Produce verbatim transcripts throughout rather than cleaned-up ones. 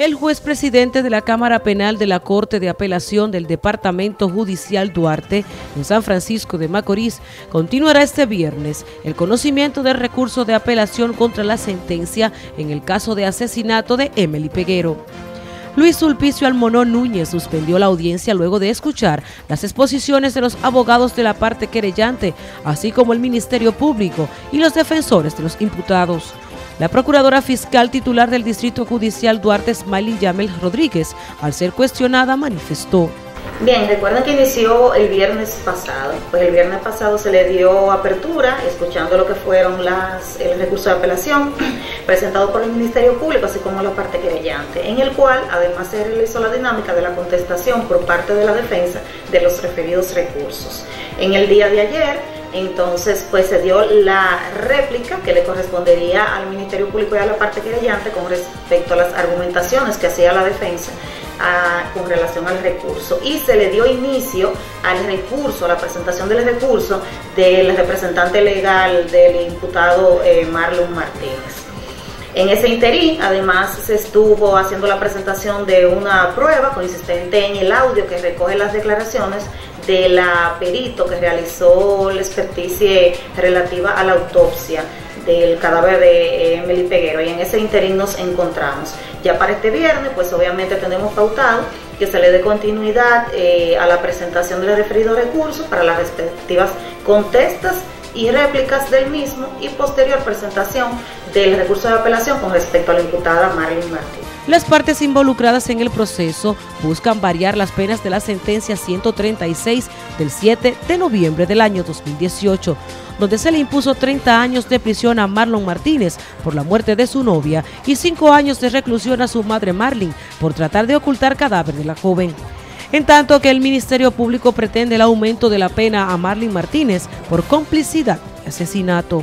El juez presidente de la Cámara Penal de la Corte de Apelación del Departamento Judicial Duarte, en San Francisco de Macorís, continuará este viernes el conocimiento del recurso de apelación contra la sentencia en el caso de asesinato de Emely Peguero. Luis Sulpicio Almonó Núñez suspendió la audiencia luego de escuchar las exposiciones de los abogados de la parte querellante, así como el Ministerio Público y los defensores de los imputados. La procuradora fiscal titular del Distrito Judicial Duarte, Smiley Yamel Rodríguez, al ser cuestionada, manifestó. Bien, recuerden que inició el viernes pasado. Pues el viernes pasado se le dio apertura, escuchando lo que fueron las, el recurso de apelación presentado por el Ministerio Público, así como la parte querellante, en el cual además se realizó la dinámica de la contestación por parte de la defensa de los referidos recursos. En el día de ayer, entonces, pues se dio la réplica que le correspondería al Ministerio Público y a la parte querellante con respecto a las argumentaciones que hacía la defensa a, con relación al recurso. Y se le dio inicio al recurso, a la presentación del recurso del representante legal del imputado eh, Marlon Martínez. En ese interín, además, se estuvo haciendo la presentación de una prueba consistente en el audio que recoge las declaraciones de la perito que realizó la experticia relativa a la autopsia del cadáver de Emely Peguero, y en ese interín nos encontramos. Ya para este viernes, pues obviamente tenemos pautado que se le dé continuidad eh, a la presentación del referido recurso para las respectivas contestas y réplicas del mismo y posterior presentación del recurso de apelación con respecto a la imputada Marilyn Martínez. Las partes involucradas en el proceso buscan variar las penas de la sentencia ciento treinta y seis del siete de noviembre del año dos mil dieciocho, donde se le impuso treinta años de prisión a Marlon Martínez por la muerte de su novia y cinco años de reclusión a su madre Marlene por tratar de ocultar cadáver de la joven. En tanto que el Ministerio Público pretende el aumento de la pena a Marlene Martínez por complicidad de asesinato.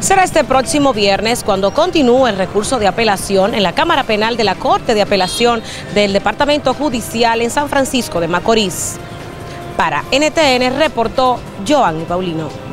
Será este próximo viernes cuando continúe el recurso de apelación en la Cámara Penal de la Corte de Apelación del Departamento Judicial en San Francisco de Macorís. Para N T N reportó Joanny Paulino.